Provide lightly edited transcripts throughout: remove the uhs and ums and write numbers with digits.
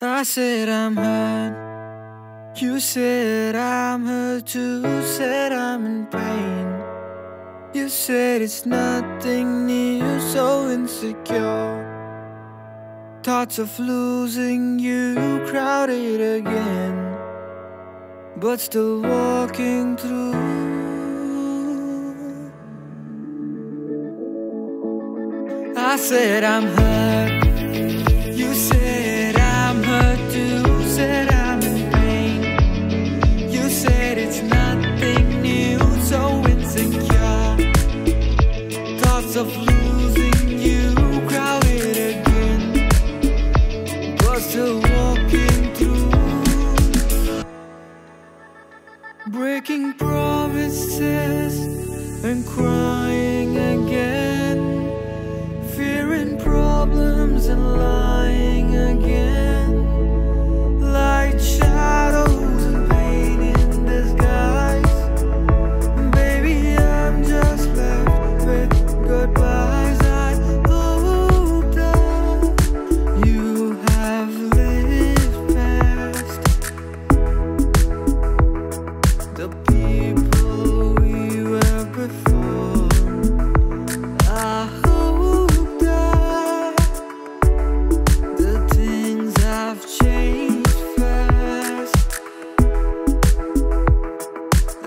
I said I'm hurt, you said I'm hurt too, said I'm in pain. You said it's nothing new, so insecure. Thoughts of losing you crowded again, but still walking through. I said I'm hurt, you said I'm hurt too, said I'm in pain. You said it's nothing new, so insecure. Thoughts of losing you crowded again, but still walking through. Breaking promises and crying again, fearing problems and lying again, like shadows and pain in disguise. Baby, I'm just left with goodbyes. I hope that you have lived past the people we were before. I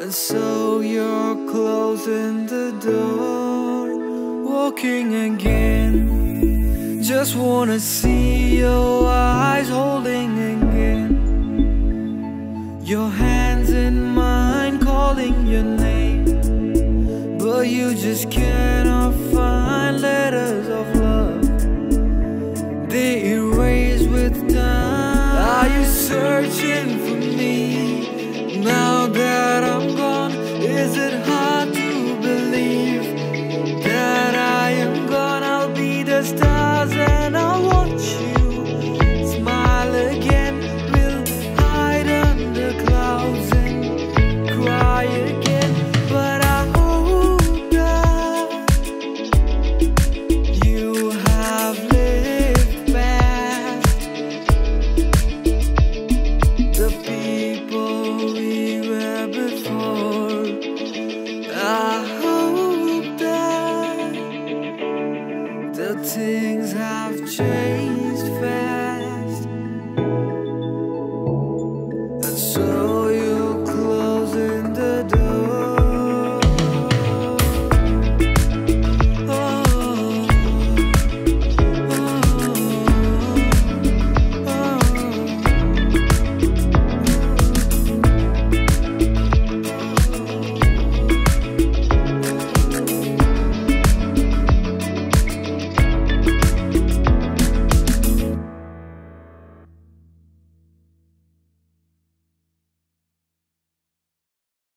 so you're closing the door, walking again. Just wanna see your eyes holding again, your hands in mine calling your name. But you just cannot find letters of love, they erase with time. Are you searching for me?